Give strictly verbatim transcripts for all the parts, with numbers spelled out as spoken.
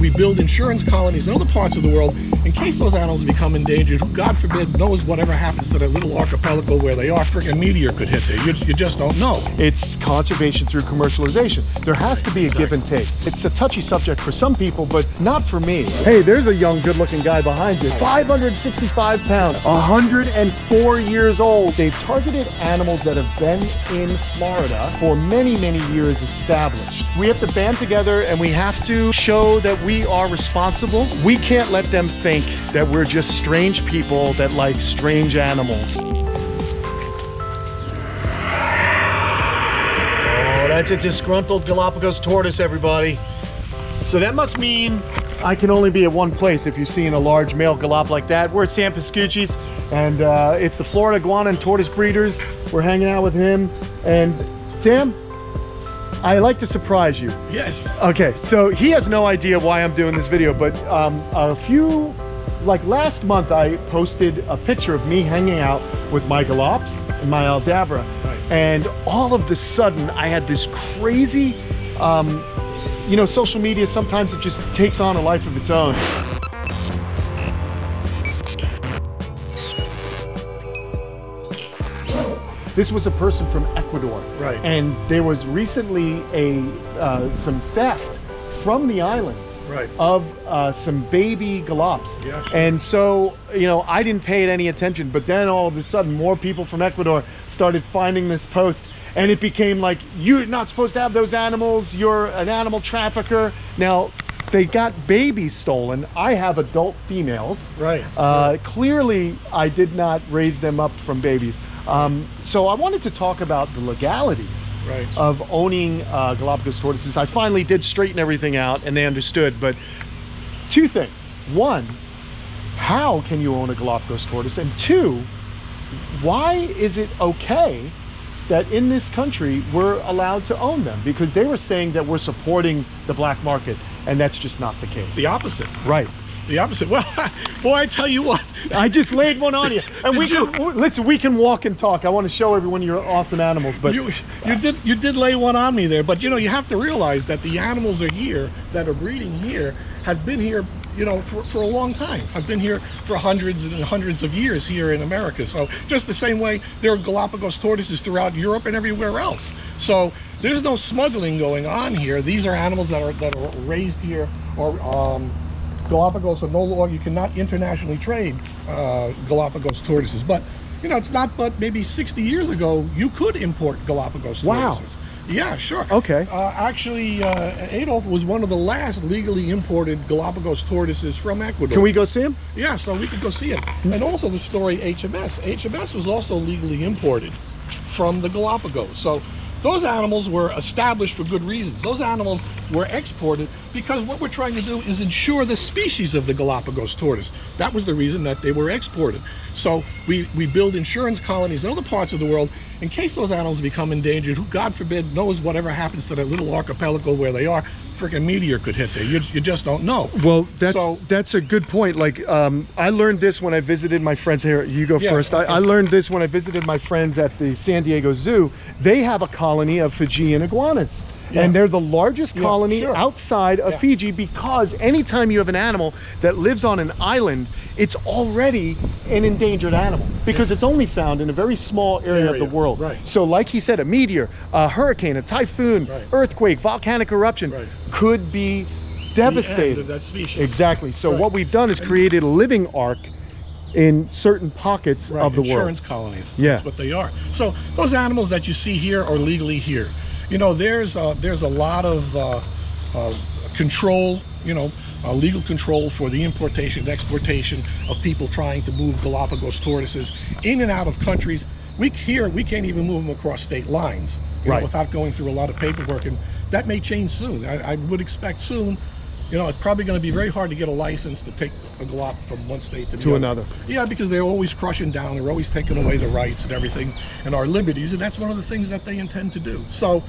we build insurance colonies in other parts of the world in case those animals become endangered. Who, God forbid, knows whatever happens to that little archipelago where they are. Friggin' meteor could hit there. You, you just don't know. It's conservation through commercialization. There has to be a give and take. It's a touchy subject for some people, but not for me. Hey, there's a young, good-looking guy behind you. five hundred sixty-five pounds, one hundred four years old. They've targeted animals that have been in Florida for many, many years established. We have to band together and we have to show that we are responsible. We can't let them think that we're just strange people that like strange animals. Oh, that's a disgruntled Galapagos tortoise, everybody. So that must mean I can only be at one place if you've seen a large male Galap like that. We're at Sam Piscucci's, and uh, it's the Florida Iguana and Tortoise Breeders. We're hanging out with him. And Sam, I like to surprise you. Yes. Okay, so he has no idea why I'm doing this video, but um, a few, like last month, I posted a picture of me hanging out with my Galaps and my Aldabra. Right. And all of the sudden, I had this crazy, um, you know, social media, sometimes it just takes on a life of its own. This was a person from Ecuador, right? And there was recently a uh, some theft from the islands, right, of uh, some baby Galaps. Yeah, sure. And so, you know, I didn't pay it any attention, but then all of a sudden more people from Ecuador started finding this post, and it became like, you're not supposed to have those animals, you're an animal trafficker. Now, they got babies stolen. I have adult females. Right. Uh, right. Clearly, I did not raise them up from babies. Um, so I wanted to talk about the legalities, right, of owning uh, Galapagos tortoises. I finally did straighten everything out and they understood, but two things. One, how can you own a Galapagos tortoise? And two, why is it okay that in this country we're allowed to own them? Because they were saying that we're supporting the black market, and that's just not the case. The opposite. Right. The opposite. Well, boy, I tell you what. I just laid one on you. And we you? can listen. We can walk and talk. I want to show everyone your awesome animals, but you, you did you did lay one on me there. But you know, you have to realize that the animals are here that are breeding here have been here, you know, for, for a long time. I've been here for hundreds and hundreds of years here in America. So just the same way there are Galapagos tortoises throughout Europe and everywhere else. So there's no smuggling going on here. These are animals that are that are raised here, or um, Galapagos are no longer, you cannot internationally trade uh, Galapagos tortoises. But, you know, it's not, but maybe sixty years ago, you could import Galapagos tortoises. Wow. Yeah, sure. Okay. Uh, actually, uh, Adolf was one of the last legally imported Galapagos tortoises from Ecuador. Can we go see him? Yeah, so we could go see him. And also the story H M S. H M S was also legally imported from the Galapagos. So those animals were established for good reasons. Those animals were exported because what we're trying to do is ensure the species of the Galapagos tortoise. That was the reason that they were exported. So we, we build insurance colonies in other parts of the world in case those animals become endangered. Who, God forbid, knows whatever happens to that little archipelago where they are. Freaking meteor could hit there. You, you just don't know. Well, that's so, that's a good point. Like, um, I learned this when I visited my friends here. You go yeah, first. Okay. I, I learned this when I visited my friends at the San Diego Zoo. They have a colony of Fijian iguanas. Yeah. And they're the largest colony, yeah, sure, outside of, yeah, Fiji, because anytime you have an animal that lives on an island, it's already an endangered animal because, yeah, it's only found in a very small area, area. of the world. Right. So like he said, a meteor, a hurricane, a typhoon, right, earthquake, volcanic eruption, right, could be devastated. The end of that species. Exactly. So right, what we've done is created a living ark in certain pockets, right, of the insurance world. Insurance colonies. Yeah. That's what they are. So those animals that you see here are legally here. You know, there's uh, there's a lot of uh, uh, control, you know, uh, legal control for the importation and exportation of people trying to move Galapagos tortoises in and out of countries. We here we can't even move them across state lines, you right, know, without going through a lot of paperwork, and that may change soon. I, I would expect soon. You know, it's probably going to be very hard to get a license to take a Galap from one state to, to the another. Yeah, because they're always crushing down. They're always taking away the rights and everything and our liberties. And that's one of the things that they intend to do. So,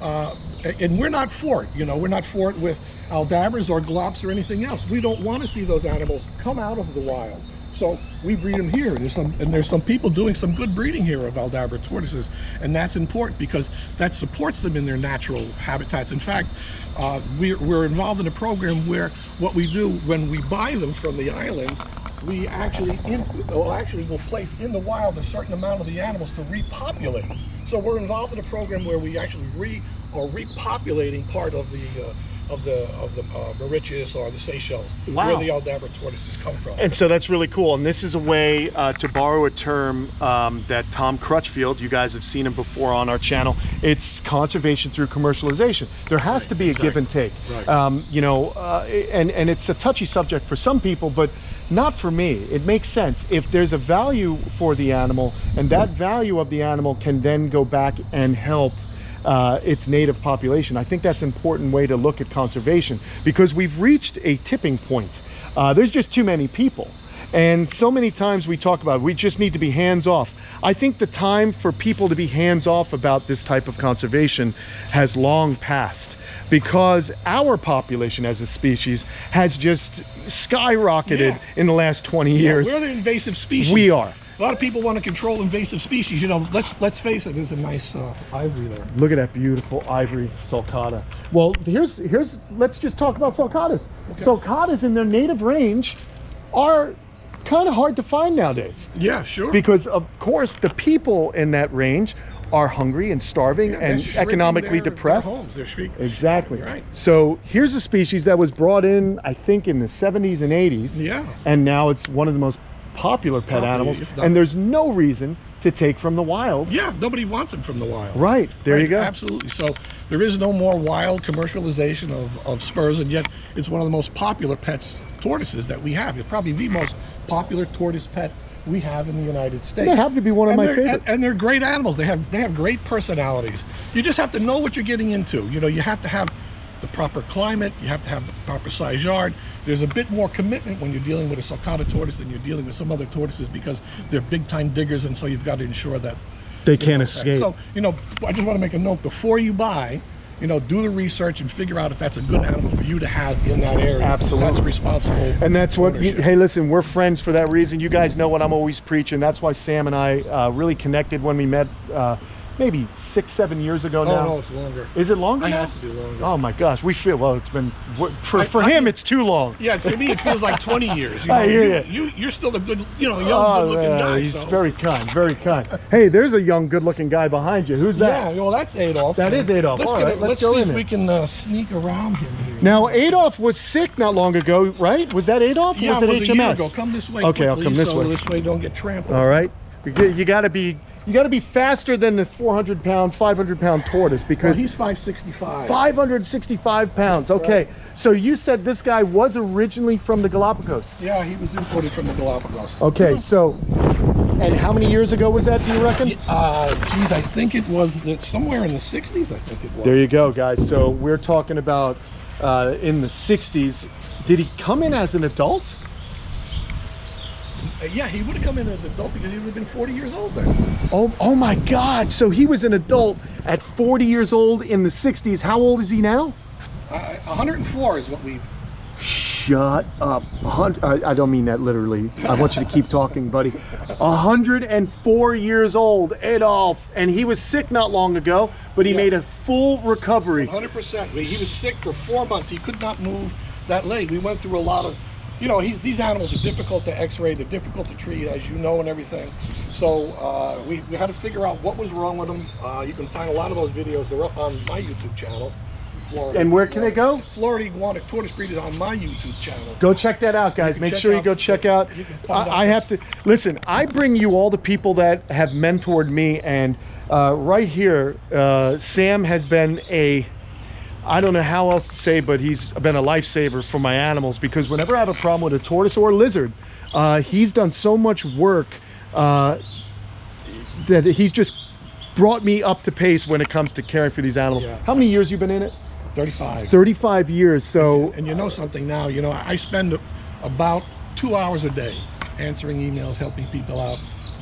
uh, and we're not for it. You know, we're not for it with Aldabras or Galaps or anything else. We don't want to see those animals come out of the wild. So we breed them here. There's some, and there's some people doing some good breeding here of Aldabra tortoises, and that's important because that supports them in their natural habitats. In fact, uh, we're, we're involved in a program where what we do when we buy them from the islands, we actually, in, well, actually will place in the wild a certain amount of the animals to repopulate. So we're involved in a program where we actually re or repopulating part of the uh, of the of the uh, Mauritius or the Seychelles, wow. where the Aldabra tortoises come from. And so that's really cool. And this is a way, uh, to borrow a term um, that Tom Crutchfield, you guys have seen him before on our channel, it's conservation through commercialization. There has right. to be a exactly. give and take, right. um, you know, uh, and, and it's a touchy subject for some people, but not for me. It makes sense. If there's a value for the animal, and that value of the animal can then go back and help Uh, its native population. I think that's an important way to look at conservation, because we've reached a tipping point. Uh, there's just too many people. And so many times we talk about, we just need to be hands off. I think the time for people to be hands off about this type of conservation has long passed, because our population as a species has just skyrocketed yeah. in the last twenty years. Yeah, we're the invasive species. We are. A lot of people want to control invasive species. You know, let's let's face it, there's a nice uh, ivory there. Look at that beautiful ivory sulcata. Well, here's here's let's just talk about sulcatas. Okay. Sulcatas in their native range are kind of hard to find nowadays. Yeah, sure. Because of course the people in that range are hungry and starving yeah, and economically their, depressed. Their homes, their shriek. Exactly. Right. So here's a species that was brought in, I think, in the seventies and eighties. Yeah. And now it's one of the most popular pet animals, and there's no reason to take from the wild. Yeah, nobody wants them from the wild. Right, there right, you go. Absolutely. So there is no more wild commercialization of, of spurs, and yet it's one of the most popular pets, tortoises, that we have. It's probably the most popular tortoise pet we have in the United States. They happen to be one of and my favorite. And, and they're great animals. They have, they have great personalities. You just have to know what you're getting into. You know, you have to have the proper climate, you have to have the proper size yard. There's a bit more commitment when you're dealing with a sulcata tortoise than you're dealing with some other tortoises, because they're big time diggers, and so you've got to ensure that they can't escape. So, you know, I just want to make a note before you buy, you know, do the research and figure out if that's a good animal for you to have in that area. Absolutely. That's responsible. And that's what, you, hey, listen, we're friends for that reason. You guys know what I'm always preaching. That's why Sam and I uh, really connected when we met. Uh, maybe six, seven years ago now. Oh, no, it's longer. Is it longer now? It has to be longer. Oh, my gosh. We feel, well, it's been, for, for I, him, I, it's too long. Yeah, for me, it feels like twenty years. You know, I hear you, you. you. You're still a good, you know, young, oh, good-looking uh, guy. He's so. very kind, very kind. Hey, there's a young, good-looking guy behind you. Who's that? Yeah, well, that's Adolf. That is Adolf. Let's All right, a, let's, let's go see in if there. we can uh, sneak around him here. Now, Adolf was sick not long ago, right? Was that Adolf? Yeah, or was it, it H M S? A year ago. Come this way, Okay, quickly, I'll come this so way. this way don't get trampled. All right. You got to be... You got to be faster than the four hundred pound, five hundred pound tortoise, because well, he's five sixty-five. five hundred sixty-five pounds. Okay. Right. So you said this guy was originally from the Galapagos. Yeah, he was imported from the Galapagos. Okay. So, and how many years ago was that, do you reckon? Uh, geez, I think it was somewhere in the sixties, I think it was. There you go, guys. So we're talking about uh, in the sixties. Did he come in as an adult? Yeah, he would have come in as an adult, because he would have been forty years old then. Oh, oh my God. So he was an adult at forty years old in the sixties. How old is he now? Uh, one hundred and four is what we... Shut up. I, I don't mean that literally. I want you to keep talking, buddy. one hundred and four years old, Adolf. And he was sick not long ago, but he yeah. made a full recovery. one hundred percent. He was sick for four months. He could not move that leg. We went through a lot of... You know, he's, these animals are difficult to x-ray, they're difficult to treat, as you know, and everything. So uh, we, we had to figure out what was wrong with them. Uh, you can find a lot of those videos. They're up on my YouTube channel. Florida. And where can uh, they go? Florida iguana tortoise breed is on my YouTube channel. Go check that out, guys. Make sure out, you go check out. I, I have to, listen, I bring you all the people that have mentored me. And uh, right here, uh, Sam has been a... I don't know how else to say, but he's been a lifesaver for my animals, because whenever I have a problem with a tortoise or a lizard, uh, he's done so much work uh, that he's just brought me up to pace when it comes to caring for these animals. Yeah. How many years you been in it? thirty-five. thirty-five years, so... And you know something now, you know, I spend about two hours a day answering emails, helping people out,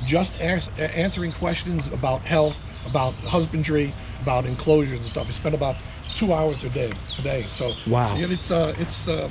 just ask, answering questions about health, about husbandry, about enclosures and stuff. I spend about two hours a day today. So wow. And it's uh, it's uh,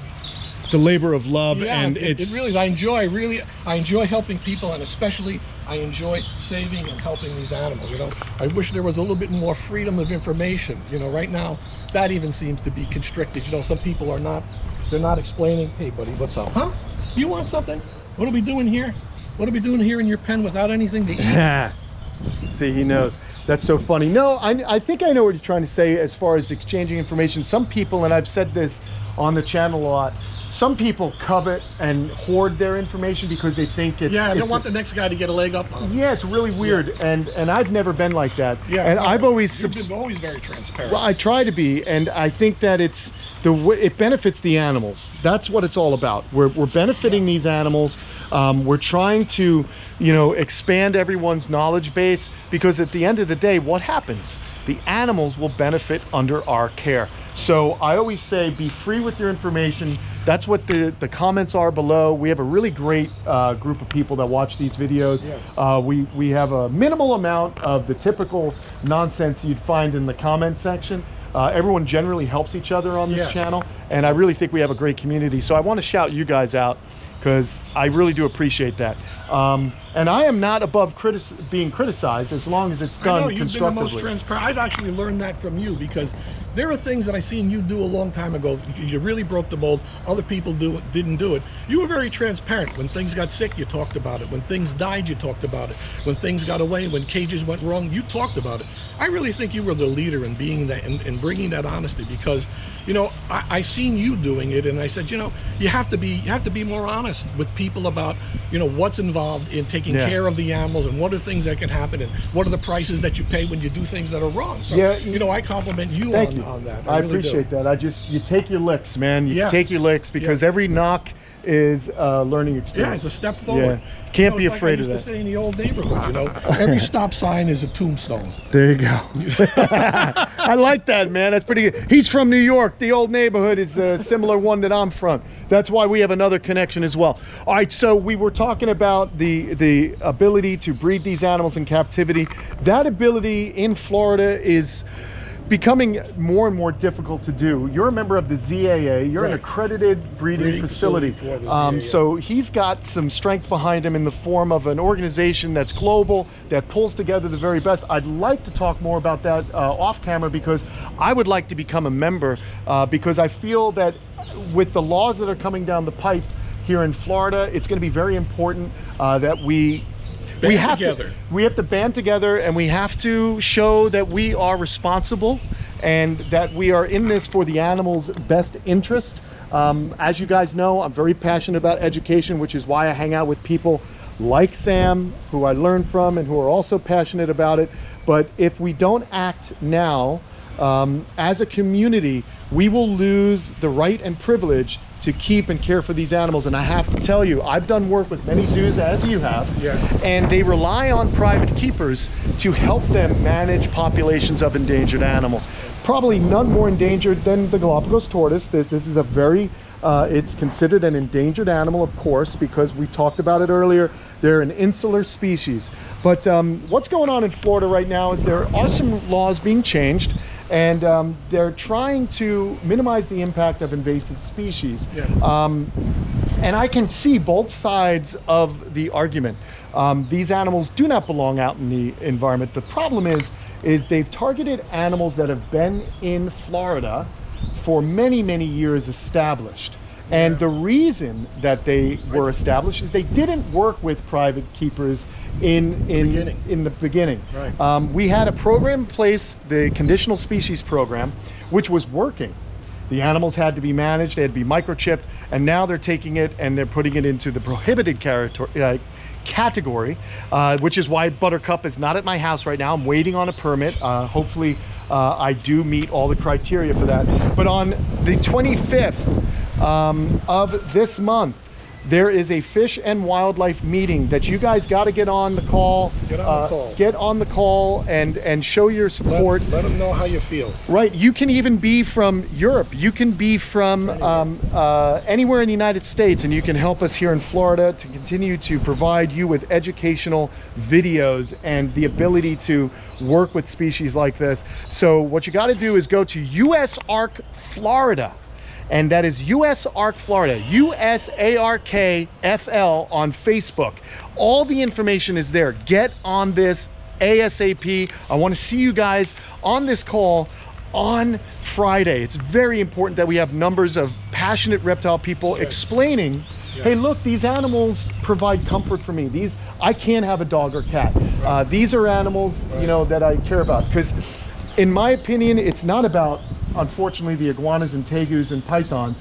it's a labor of love, yeah, and it, it's it really is. I enjoy really I enjoy helping people, and especially I enjoy saving and helping these animals. You know, I wish there was a little bit more freedom of information. You know, right now that even seems to be constricted. You know, some people are not, they're not explaining, hey buddy, what's up? Huh? You want something? What are we doing here? What are we doing here in your pen without anything to eat? See, he knows. That's so funny. No, I, I think I know what you're trying to say as far as exchanging information. Some people, and I've said this on the channel a lot, some people covet and hoard their information because they think it's... Yeah, I don't want the next guy to get a leg up on them. Yeah, it's really weird. Yeah. And and I've never been like that. Yeah, and I've always... You've been always very transparent. Well, I try to be. And I think that it's the it benefits the animals. That's what it's all about. We're, we're benefiting yeah. these animals. Um, we're trying to, you know, expand everyone's knowledge base, because at the end of the day, what happens? The animals will benefit under our care. So I always say, be free with your information. That's what the, the comments are below. We have a really great uh, group of people that watch these videos. Yes. Uh, we, we have a minimal amount of the typical nonsense you'd find in the comment section. Uh, everyone generally helps each other on this yeah. channel. And I really think we have a great community. So I want to shout you guys out, because I really do appreciate that. Um, and I am not above critic being criticized as long as it's done constructively. I know, you've been the most transparent. I've actually learned that from you, because there are things that I seen you do a long time ago. You really broke the mold. Other people do didn't do it. You were very transparent. When things got sick, you talked about it. When things died, you talked about it. When things got away, when cages went wrong, you talked about it. I really think you were the leader in being that, in, in bringing that honesty, because you know, I, I seen you doing it, and I said, you know, you have to be you have to be more honest with people about, you know, what's involved in taking yeah. care of the animals, and what are things that can happen, and what are the prices that you pay when you do things that are wrong. So yeah, you know, I compliment you, on, you. on that. I, I really appreciate do. that. I just you take your licks, man. You yeah. take your licks, because yeah. every knock is a learning experience. Yeah, it's a step forward. Yeah. Can't you know, be afraid like I used of that. To say in the old neighborhood, you know, every stop sign is a tombstone. There you go. I like that, man. That's pretty good. He's from New York. The old neighborhood is a similar one that I'm from. That's why we have another connection as well. All right, so we were talking about the the ability to breed these animals in captivity. That ability in Florida is becoming more and more difficult to do. You're a member of the Z A A. You're right. an accredited breeding, breeding facility. facility um, so he's got some strength behind him in the form of an organization that's global, that pulls together the very best. I'd like to talk more about that uh, off camera, because I would like to become a member, uh, because I feel that with the laws that are coming down the pipe here in Florida, it's gonna be very important uh, that we Band we have together. to we have to band together, and we have to show that we are responsible and that we are in this for the animals' best interest. Um, as you guys know, I'm very passionate about education, which is why I hang out with people like Sam, who I learn from and who are also passionate about it. But if we don't act now, um, as a community, we will lose the right and privilege to keep and care for these animals. And I have to tell you, I've done work with many zoos, as you have, yeah. and they rely on private keepers to help them manage populations of endangered animals. Probably none more endangered than the Galapagos tortoise. This is a very, uh, it's considered an endangered animal, of course, because we talked about it earlier. They're an insular species. But um, what's going on in Florida right now is there are some laws being changed, and um, they're trying to minimize the impact of invasive species. Yeah. Um, and I can see both sides of the argument. Um, these animals do not belong out in the environment. The problem is, is they've targeted animals that have been in Florida for many, many years established. And yeah. the reason that they were established is they didn't work with private keepers in in beginning. in the beginning. Right. Um, we had a program in place, the conditional species program, which was working. The animals had to be managed, they had to be microchipped, and now they're taking it and they're putting it into the prohibited category, uh, which is why Buttercup is not at my house right now. I'm waiting on a permit. Uh, hopefully uh, I do meet all the criteria for that. But on the twenty-fifth um, of this month, there is a fish and wildlife meeting that you guys got to get on the call. Get on uh, the call. Get on the call and and show your support. Let, let them know how you feel. Right. You can even be from Europe. You can be from um, uh, anywhere in the United States, and you can help us here in Florida to continue to provide you with educational videos and the ability to work with species like this. So what you got to do is go to U S A R K Florida and that is U S A R K Florida, U S A R K F L on Facebook. All the information is there. Get on this ASAP. I want to see you guys on this call on Friday. It's very important that we have numbers of passionate reptile people yes. explaining, yes. hey, look, these animals provide comfort for me. These, I can't have a dog or cat. Right. Uh, these are animals, right. you know, that I care about. Because in my opinion, it's not about, unfortunately, the iguanas and tegus and pythons.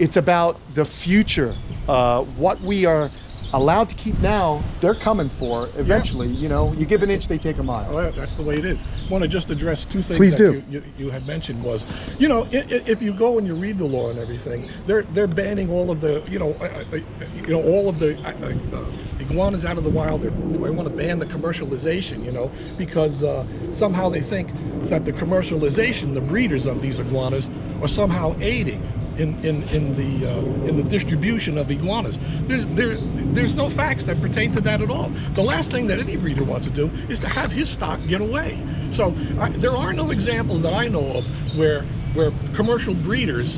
It's about the future. Uh, what we are allowed to keep now, they're coming for eventually. Yeah. You know, you give an inch, they take a mile. Well, that's the way it is. I want to just address two things Please that do. You, you, you had mentioned was, you know, if, if you go and you read the law and everything, they're they're banning all of the, you know, uh, uh, you know, all of the uh, uh, iguanas out of the wild. They want to ban the commercialization, you know, because uh, somehow they think that the commercialization, the breeders of these iguanas, are somehow aiding in in in the uh, in the distribution of iguanas. There's there there's no facts that pertain to that at all. The last thing that any breeder wants to do is to have his stock get away. So I, there are no examples that I know of where where commercial breeders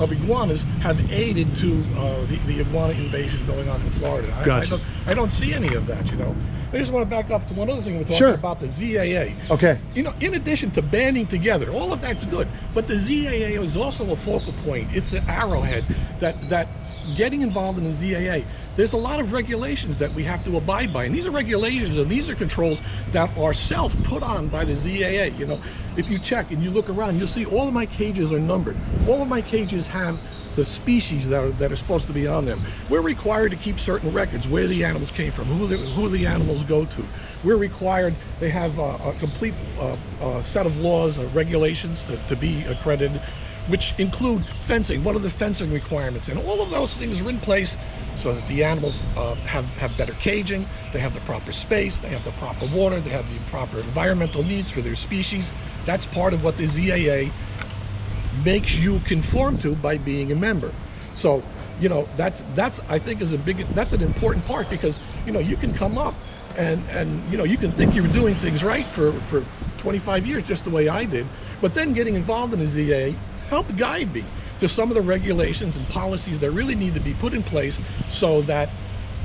of iguanas have aided to uh, the, the iguana invasion going on in Florida. I, gotcha. I, don't, I don't see any of that, you know. I just want to back up to one other thing we're talking sure. about, the Z A A. Okay. You know, in addition to banding together, all of that's good, but the Z A A is also a focal point. It's an arrowhead that, that getting involved in the Z A A, there's a lot of regulations that we have to abide by. And these are regulations and these are controls that are self-put on by the Z A A. You know, if you check and you look around, you'll see all of my cages are numbered. All of my cages have the species that are, that are supposed to be on them. We're required to keep certain records, where the animals came from, who the, who the animals go to. We're required, they have a, a complete uh, uh, set of laws and regulations to, to be accredited, which include fencing. What are the fencing requirements? And all of those things are in place so that the animals uh, have, have better caging, they have the proper space, they have the proper water, they have the proper environmental needs for their species. That's part of what the Z A A makes you conform to by being a member. So, you know, that's that's I think is a big that's an important part, because, you know, you can come up and and you know, you can think you're doing things right for for twenty-five years, just the way I did, but then getting involved in the Z A A helped guide me to some of the regulations and policies that really need to be put in place so that,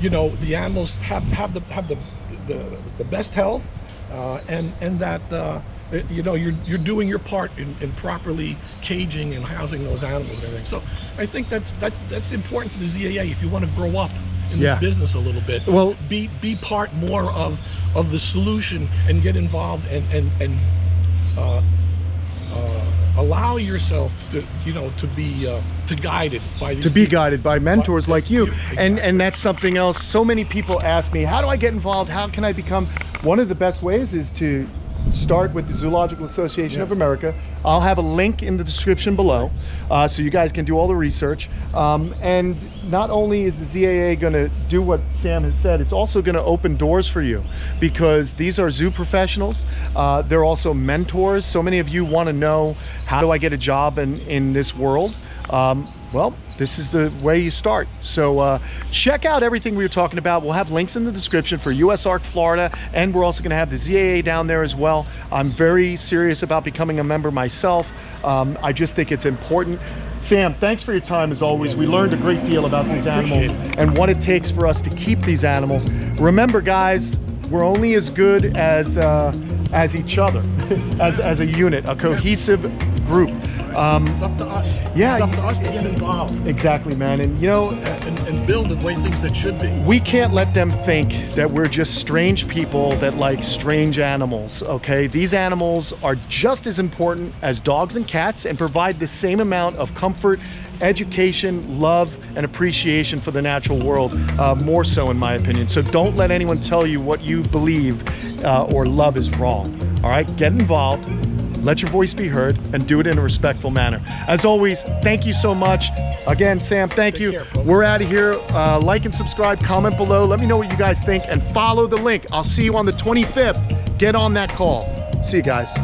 you know, the animals have have the have the the, the best health uh, and and that uh, you know, you're you're doing your part in, in properly caging and housing those animals and everything. So I think that's that that's important for the Z A A if you want to grow up in yeah. this business a little bit. Well, be be part more of of the solution and get involved and and and uh, uh, allow yourself to, you know, to be uh, to guided by these to be people. guided by mentors by, like you. Yeah, exactly. And and that's something else. So many people ask me, how do I get involved? How can I become? One of the best ways is to start with the Zoological Association yes. of America. I'll have a link in the description below, uh, so you guys can do all the research. Um, and not only is the Z A A going to do what Sam has said, it's also going to open doors for you, because these are zoo professionals. Uh, they're also mentors. So many of you want to know, how do I get a job in, in this world? Um, well, this is the way you start. So uh, check out everything we were talking about. We'll have links in the description for U S A R K Florida, and we're also gonna have the Z A A down there as well. I'm very serious about becoming a member myself. Um, I just think it's important. Sam, thanks for your time as always. We learned a great deal about these animals and what it takes for us to keep these animals. Remember guys, we're only as good as, uh, as each other, as, as a unit, a cohesive group. Um, it's up to us. Yeah, it's up to us to get involved. Exactly, man. And you know, and, and build the way things that should be. We can't let them think that we're just strange people that like strange animals. Okay, these animals are just as important as dogs and cats, and provide the same amount of comfort, education, love, and appreciation for the natural world. Uh, more so, in my opinion. So don't let anyone tell you what you believe uh, or love is wrong. All right, get involved. Let your voice be heard, and do it in a respectful manner. As always, thank you so much. Again, Sam, thank you. We're out of here. Uh, like and subscribe, comment below. Let me know what you guys think, and follow the link. I'll see you on the twenty-fifth. Get on that call. See you guys.